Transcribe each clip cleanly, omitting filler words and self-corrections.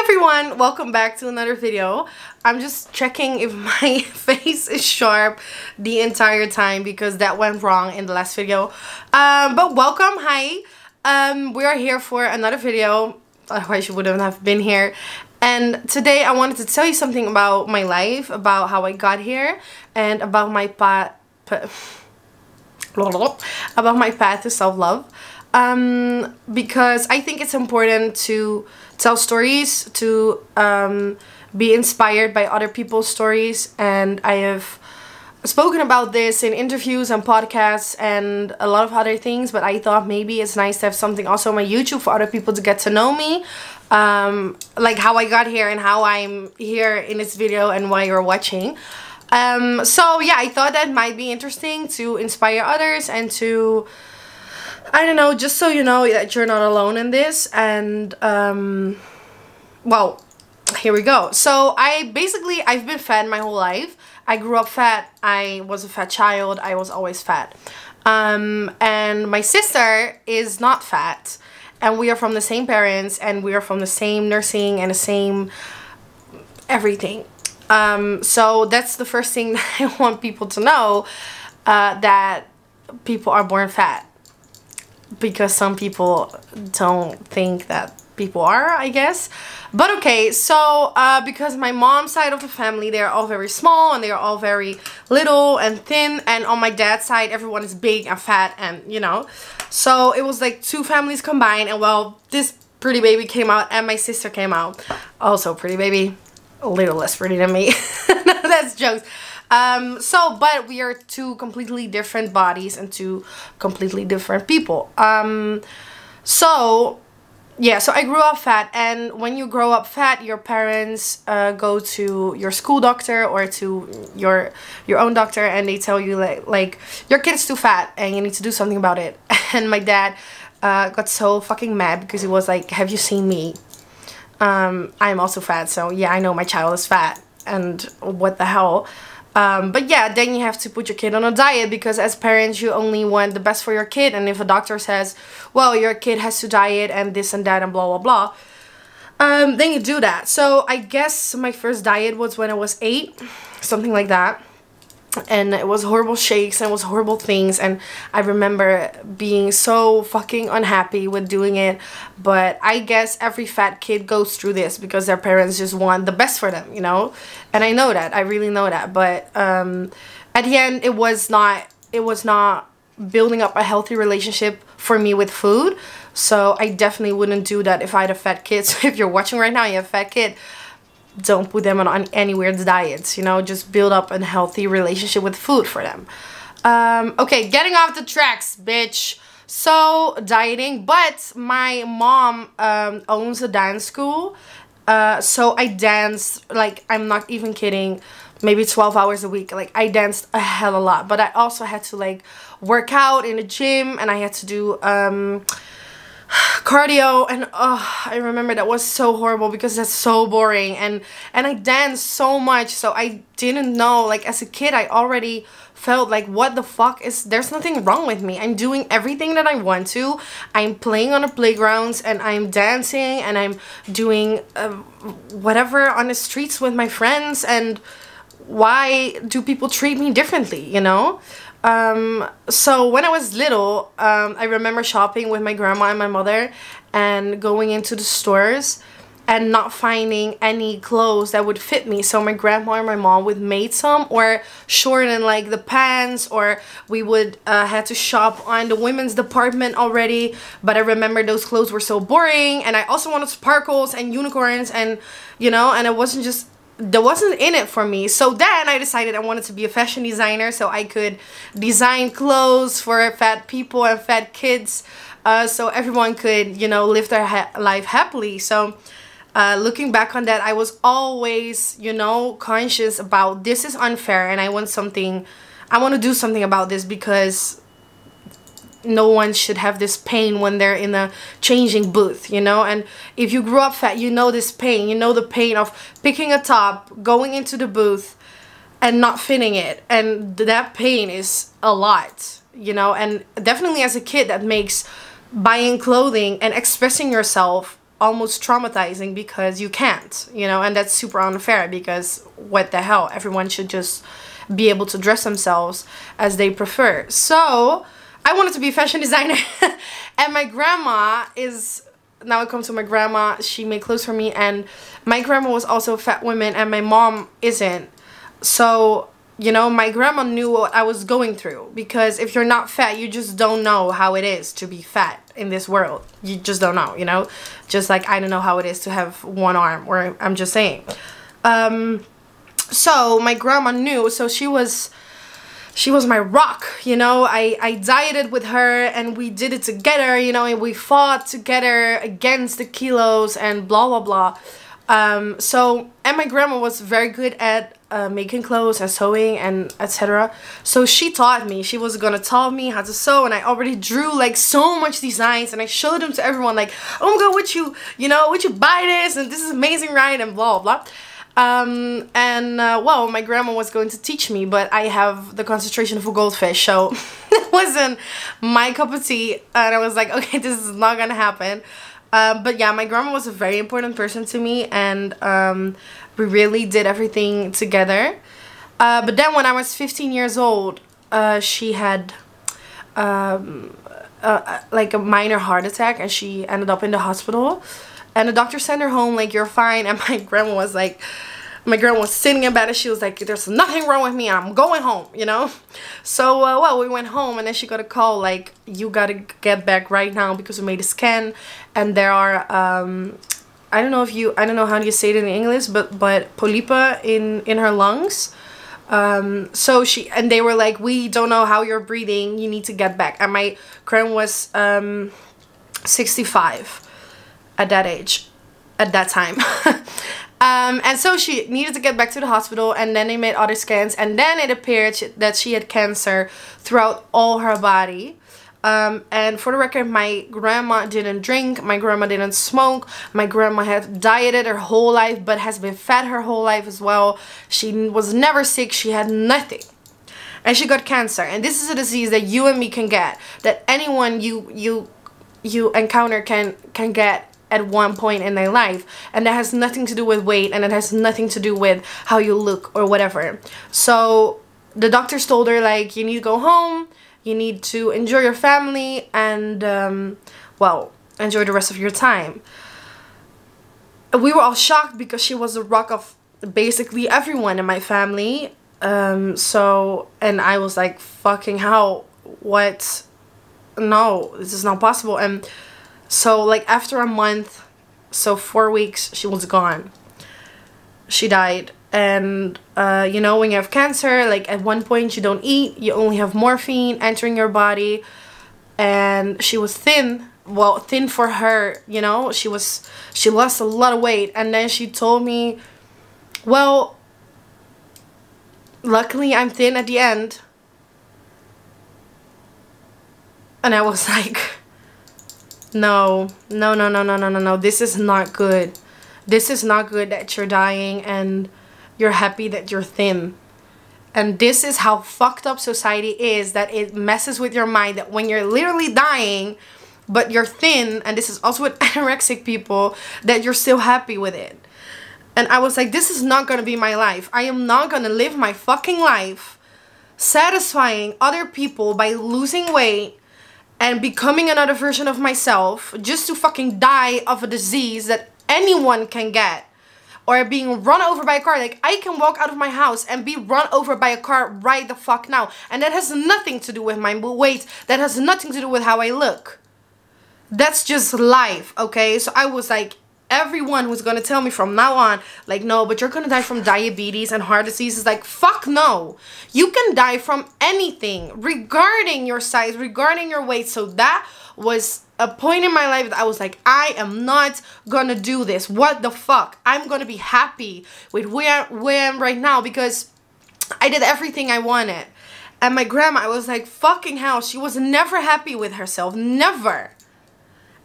Hi everyone, welcome back to another video. I'm just checking if my face is sharp the entire time because that went wrong in the last video. But welcome, hi. We are here for another video, otherwise you wouldn't have been here. And today I wanted to tell you something about my life, about how I got here, and about my path to self-love. Because I think it's important to tell stories, to be inspired by other people's stories, and I have spoken about this in interviews and podcasts and a lot of other things, but I thought maybe it's nice to have something also on my YouTube for other people to get to know me, like how I got here and how I'm here in this video and why you're watching. So yeah, I thought that might be interesting to inspire others and to, I don't know, just so you know that you're not alone in this. And well, here we go. So I've been fat my whole life. I grew up fat. I was a fat child. I was always fat. And my sister is not fat, and we are from the same parents, and we are from the same nursing and the same everything. So that's the first thing that I want people to know, that people are born fat. Because some people don't think that people are, I guess. But okay, so because my mom's side of the family, they're all very small and they're all very little and thin, and on my dad's side everyone is big and fat, and you know, so it was like two families combined. And well, this pretty baby came out and my sister came out, also pretty baby, a little less pretty than me. No, that's jokes. But we are two completely different bodies and two completely different people. Yeah, so I grew up fat, and when you grow up fat, your parents go to your school doctor or to your own doctor, and they tell you like your kid is too fat and you need to do something about it. And my dad got so fucking mad because he was like, have you seen me? I'm also fat, so yeah, I know my child is fat, and what the hell. But yeah, then you have to put your kid on a diet, because as parents you only want the best for your kid, and if a doctor says, well, your kid has to diet and this and that and blah blah blah, then you do that. So I guess my first diet was when I was 8, something like that, and it was horrible shakes and it was horrible things, and I remember being so fucking unhappy with doing it. But I guess every fat kid goes through this because their parents just want the best for them, you know, and I know that, I really know that. But at the end it was not building up a healthy relationship for me with food, so I definitely wouldn't do that if I had a fat kid. So if you're watching right now, you have a fat kid, don't put them on any weird diets, you know, just build up a healthy relationship with food for them. Okay, getting off the tracks, bitch. So dieting, but my mom owns a dance school, so I danced, like, I'm not even kidding, maybe 12 hours a week. Like, I danced a hell of a lot, but I also had to like work out in the gym, and I had to do cardio, and oh, I remember that was so horrible because that's so boring, and I danced so much, so I didn't know, like, as a kid I already felt like, what the fuck is, there's nothing wrong with me, I'm doing everything that I want to, I'm playing on the playgrounds and I'm dancing and I'm doing whatever on the streets with my friends, and why do people treat me differently, you know? So when I was little, I remember shopping with my grandma and my mother and going into the stores and not finding any clothes that would fit me. So my grandma and my mom would make some or shorten like the pants, or we would had to shop on the women's department already. But I remember those clothes were so boring, and I also wanted sparkles and unicorns, and you know, and it wasn't just, that wasn't in it for me. So then I decided I wanted to be a fashion designer, so I could design clothes for fat people and fat kids, so everyone could, you know, live their life happily. So looking back on that, I was always, you know, conscious about, this is unfair and I want to do something about this, because no one should have this pain when they're in a changing booth, you know. And if you grew up fat, you know this pain, you know the pain of picking a top, going into the booth and not fitting it, and that pain is a lot, you know. And definitely as a kid, that makes buying clothing and expressing yourself almost traumatizing because you can't, you know, and that's super unfair because what the hell, everyone should just be able to dress themselves as they prefer. So I wanted to be a fashion designer and my grandma is, now I come to my grandma, she made clothes for me, and my grandma was also a fat woman and my mom isn't. So, you know, my grandma knew what I was going through, because if you're not fat, you just don't know how it is to be fat in this world. You just don't know, you know? Just like I don't know how it is to have one arm, or I'm just saying. So my grandma knew, so she was my rock, you know? I dieted with her and we did it together, you know, and we fought together against the kilos and blah, blah, blah. And my grandma was very good at making clothes and sewing and etc. So she taught me, she was gonna tell me how to sew, and I already drew like so much designs and I showed them to everyone like, oh my god, would you buy this, and this is amazing, right, and blah blah. Well, my grandma was going to teach me, but I have the concentration of a goldfish, so it wasn't my cup of tea, and I was like, okay, this is not gonna happen. But yeah, my grandma was a very important person to me, and we really did everything together. But then when I was 15 years old, she had like a minor heart attack, and she ended up in the hospital. And the doctor sent her home like, you're fine. And my grandma was like, my grandma was sitting about it. She was like, there's nothing wrong with me. I'm going home, you know? So, well, we went home, and then she got a call like, you got to get back right now because we made a scan. And there are, I don't know how you say it in English, but polypa in her lungs. So she, and they were like, we don't know how you're breathing. You need to get back. And my grandma was 65 at that age, at that time. And so she needed to get back to the hospital, and then they made other scans, and then it appeared that she had cancer throughout all her body. And for the record, my grandma didn't drink, my grandma didn't smoke, my grandma had dieted her whole life but has been fat her whole life as well. She was never sick, she had nothing. And she got cancer, and this is a disease that you and me can get, that anyone you encounter can get at one point in their life, and that has nothing to do with weight, and it has nothing to do with how you look or whatever. So the doctors told her like, you need to go home, you need to enjoy your family, and well, enjoy the rest of your time. We were all shocked because she was the rock of basically everyone in my family. And I was like, fucking hell, what? No, this is not possible. And so like after a month, so 4 weeks, she was gone. She died. And you know, when you have cancer, like at one point you don't eat, you only have morphine entering your body. And she was thin, well, thin for her, you know, she lost a lot of weight. And then she told me, well, luckily I'm thin at the end. And I was like, no, no, no, no, no, no, no, no, this is not good. This is not good that you're dying and you're happy that you're thin. And this is how fucked up society is, that it messes with your mind, that when you're literally dying but you're thin, and this is also with anorexic people, that you're still happy with it. And I was like, this is not gonna be my life. I am not gonna live my fucking life satisfying other people by losing weight and becoming another version of myself just to fucking die of a disease that anyone can get, or being run over by a car. Like, I can walk out of my house and be run over by a car right the fuck now, and that has nothing to do with my weight, that has nothing to do with how I look. That's just life, okay? So I was like, everyone who's gonna tell me from now on like, no, but you're gonna die from diabetes and heart disease, is like, fuck no, you can die from anything regarding your size, regarding your weight. So that was a point in my life that I was like, I am not gonna do this. What the fuck? I'm gonna be happy with where I am right now, because I did everything I wanted. And my grandma, I was like, fucking hell, she was never happy with herself, never.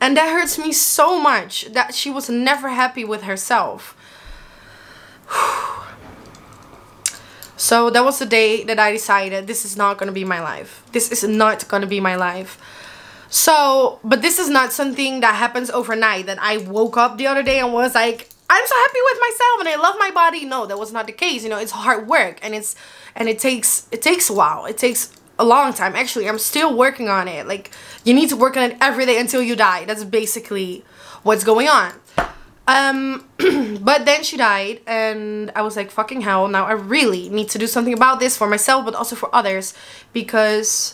And that hurts me so much, that she was never happy with herself. So that was the day that I decided, this is not gonna be my life. This is not gonna be my life. So, but this is not something that happens overnight, that I woke up the other day and was like, I'm so happy with myself and I love my body. No, that was not the case. You know, it's hard work, and it takes a while. It takes a long time. Actually, I'm still working on it. Like, you need to work on it every day until you die. That's basically what's going on. But then she died, and I was like, fucking hell, now I really need to do something about this for myself, but also for others, because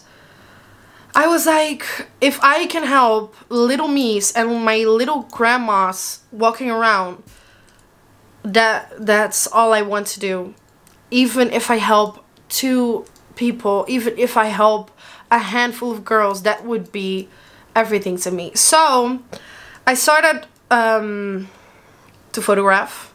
I was like, if I can help little me's and my little grandmas walking around, that's all I want to do. Even if I help 2 people, even if I help a handful of girls, that would be everything to me. So I started to photograph,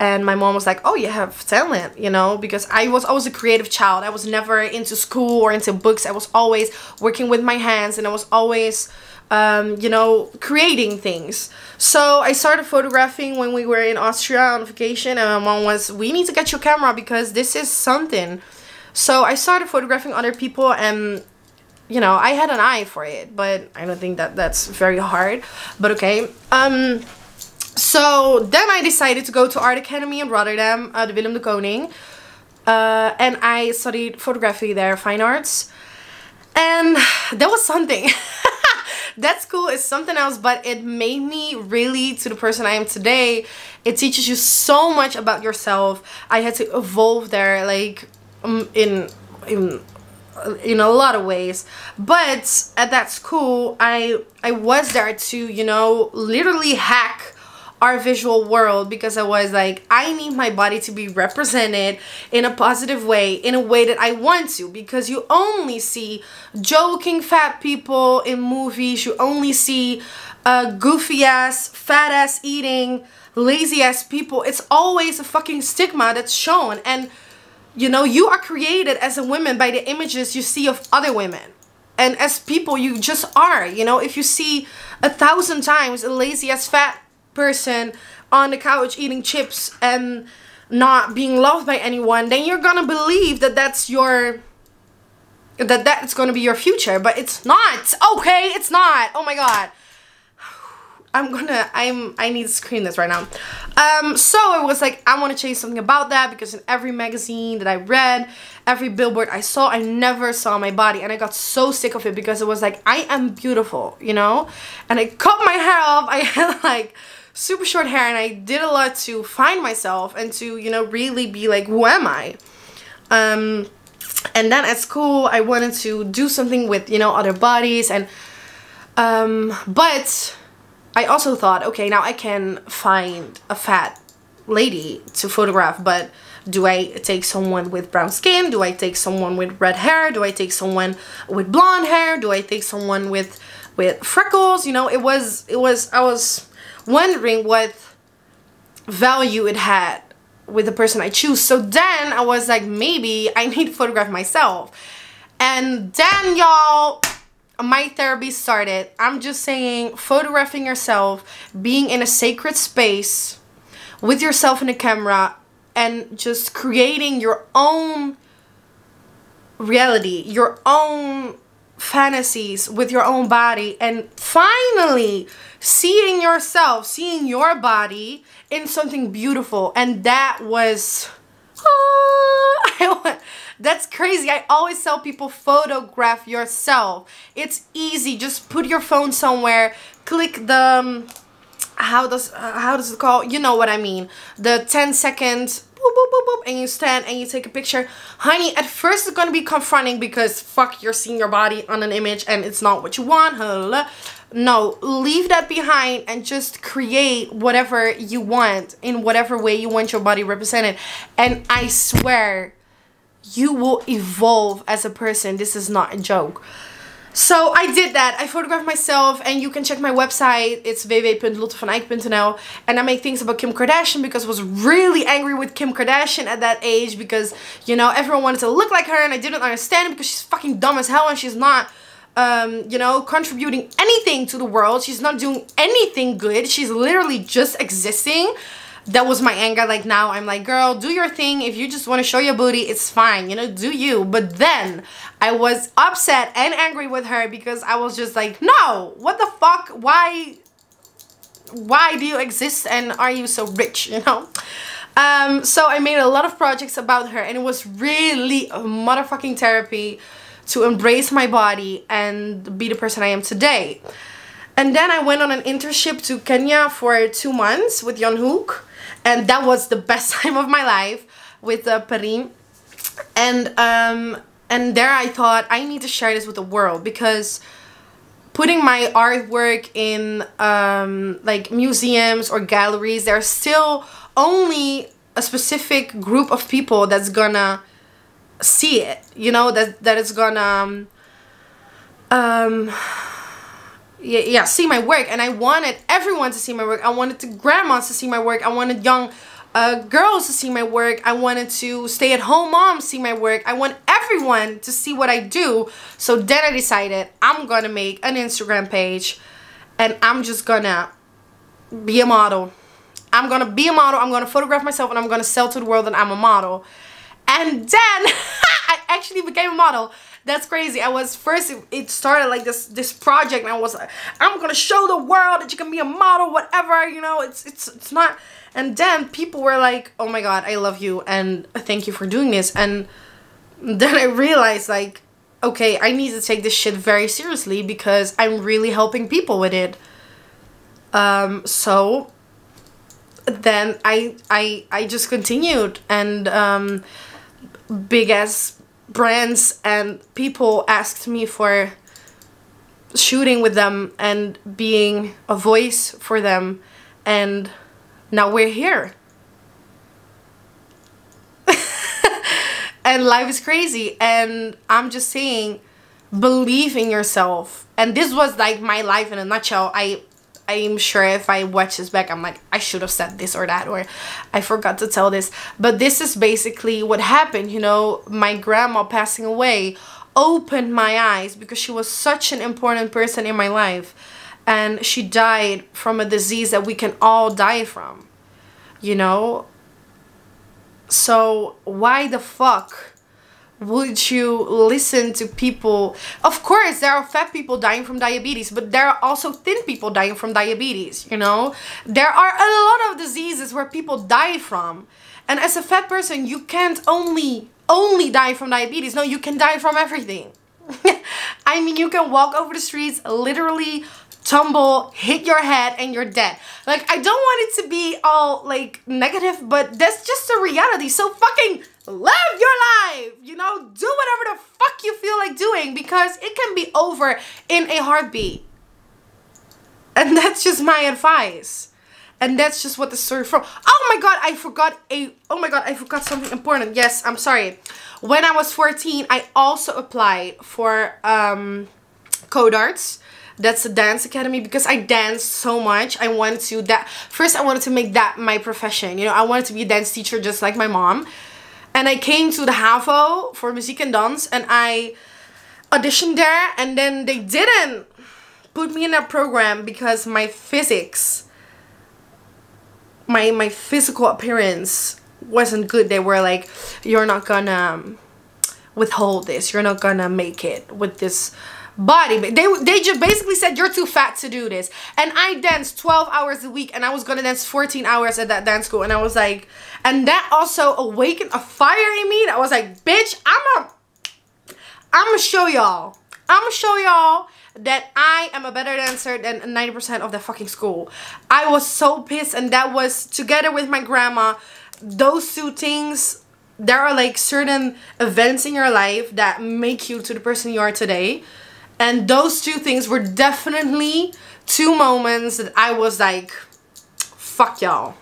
and my mom was like, oh, you have talent, you know, because I was always a creative child. I was never into school or into books. I was always working with my hands, and I was always, you know, creating things. So I started photographing when we were in Austria on vacation, and my mom was, we need to get your camera because this is something. So I started photographing other people, and, you know, I had an eye for it, but I don't think that that's very hard, but okay. So then I decided to go to Art Academy in Rotterdam, the Willem de Kooning, and I studied photography there, fine arts, and that was something. That school is something else, but it made me really to the person I am today. It teaches you so much about yourself. I had to evolve there, like, in a lot of ways, but at that school I was there to, you know, literally hack our visual world, because I was like, I need my body to be represented in a positive way, in a way that I want to, because you only see joking fat people in movies, you only see goofy ass, fat ass eating, lazy ass people. It's always a fucking stigma that's shown, and you know, you are created as a woman by the images you see of other women. And as people, you just are, you know. If you see 1,000 times a lazy ass fat person on the couch eating chips and not being loved by anyone, then you're gonna believe that that's gonna be your future. But it's not, okay? It's not. Oh my God. I need to screen this right now. So I was like, I want to change something about that, because in every magazine that I read, every billboard I saw, I never saw my body, and I got so sick of it, because it was like, I am beautiful, you know. And I cut my hair off. I had like super short hair, and I did a lot to find myself and to, you know, really be like, who am I? And then at school I wanted to do something with, you know, other bodies, and but I also thought, okay, now I can find a fat lady to photograph, but do I take someone with brown skin? Do I take someone with red hair? Do I take someone with blonde hair? Do I take someone with freckles? You know, I was wondering what value it had with the person I choose. So then I was like, maybe I need to photograph myself. And then, y'all, my therapy started. I'm just saying, photographing yourself, being in a sacred space with yourself in the camera, and just creating your own reality, your own fantasies with your own body, and finally seeing yourself, seeing your body in something beautiful. And that was, that's crazy. I always tell people, photograph yourself. It's easy. Just put your phone somewhere, click the how does it call, you know what I mean, the 10-second boop, boop, boop, boop, and you stand and you take a picture. Honey, at first it's gonna be confronting, because fuck, you're seeing your body on an image and it's not what you want. No, leave that behind and just create whatever you want, in whatever way you want your body represented. And I swear, you will evolve as a person. This is not a joke. So I did that. I photographed myself, and you can check my website. It's www.lottevaneyck.nl, and I make things about Kim Kardashian, because I was really angry with Kim Kardashian at that age, because, you know, everyone wanted to look like her, and I didn't understand it, because she's fucking dumb as hell, and she's not, you know, contributing anything to the world. She's not doing anything good. She's literally just existing. that was my anger. Like, now I'm like, girl, do your thing. If you just want to show your booty, it's fine, you know, do you. But then I was upset and angry with her because I was just like, no, what the fuck, why do you exist and are you so rich, you know? So I made a lot of projects about her, and it was really a motherfucking therapy to embrace my body and be the person I am today. And then I went on an internship to Kenya for 2 months with Yonhuk, and that was the best time of my life with Parim. And there I thought, I need to share this with the world, because putting my artwork in like museums or galleries, there are still only a specific group of people that's gonna see it, you know, that is gonna yeah, see my work. And I wanted everyone to see my work. I wanted grandmas to see my work. I wanted young girls to see my work. I wanted to stay-at-home moms see my work. I want everyone to see what I do. So then I decided I'm gonna make an Instagram page, and I'm just gonna be a model. I'm gonna be a model, I'm gonna photograph myself, and I'm gonna sell to the world that I'm a model. And then I actually became a model. That's crazy. I was first, it started like this project, and I was like, I'm gonna show the world that you can be a model, whatever, you know, it's not. And then people were like, oh my god, I love you, and thank you for doing this. And then I realized, like, okay, I need to take this shit very seriously, because I'm really helping people with it. So then I just continued, and big ass brands and people asked me for shooting with them and being a voice for them, and now we're here. And life is crazy, and I'm just saying, believe in yourself. And this was like my life in a nutshell. I'm sure if I watch this back, I'm like, I should have said this or that, or I forgot to tell this. But this is basically what happened, you know. My grandma passing away opened my eyes, because she was such an important person in my life. And she died from a disease that we can all die from, you know. So why the fuck would you listen to people? Of course, there are fat people dying from diabetes, but there are also thin people dying from diabetes, you know? There are a lot of diseases where people die from. And as a fat person, you can't only die from diabetes. No, you can die from everything. I mean, you can walk over the streets, literally tumble, hit your head, and you're dead. Like, I don't want it to be all, like, negative, but that's just the reality. So fucking live your life, you know? Do whatever the fuck you feel like doing, because it can be over in a heartbeat. And that's just my advice. And that's just what the story from. Oh my god, I forgot something important. Yes, I'm sorry. When I was 14, I also applied for CoDarts. That's a dance academy, because I danced so much. I wanted to I wanted to make that my profession. You know, I wanted to be a dance teacher just like my mom. And I came to the Havo for Muziek en Dans, and I auditioned there, and then they didn't put me in that program because my physics, my physical appearance wasn't good. They were like, you're not gonna withhold this. You're not gonna make it with this body. They just basically said, you're too fat to do this. And I danced 12 hours a week, and I was gonna dance 14 hours at that dance school. And I was like, and that also awakened a fire in me. That was like, bitch, I'ma show y'all. I'ma show y'all that I am a better dancer than 90% of the fucking school. I was so pissed, and that was together with my grandma. Those two things, there are like certain events in your life that make you to the person you are today. And those two things were definitely two moments that I was like, fuck y'all.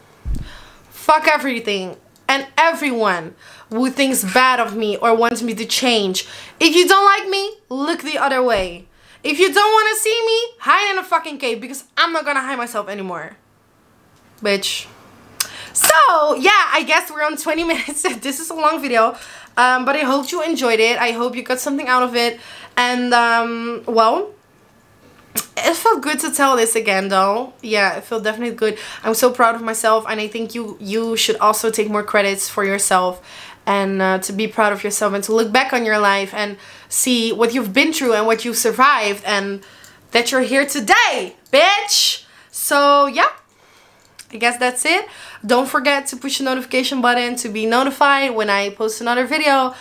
Fuck everything and everyone who thinks bad of me or wants me to change. If you don't like me, look the other way. If you don't want to see me, hide in a fucking cave, because I'm not gonna hide myself anymore. Bitch. So, yeah, I guess we're on 20 minutes. This is a long video. But I hope you enjoyed it. I hope you got something out of it. And, well, it felt good to tell this again though. Yeah, it felt definitely good. I'm so proud of myself, and I think you should also take more credits for yourself, and to be proud of yourself and to look back on your life and see what you've been through and what you've survived and that you're here today, bitch. So yeah, I guess that's it. Don't forget to push the notification button to be notified when I post another video.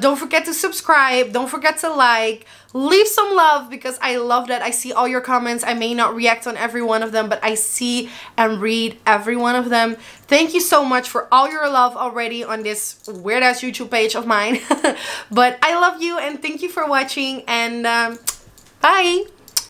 Don't forget to subscribe. Don't forget to like. Leave some love, because I love that. I see all your comments. I may not react on every one of them, but I see and read every one of them. Thank you so much for all your love already on this weird ass YouTube page of mine. But I love you, and thank you for watching, and bye.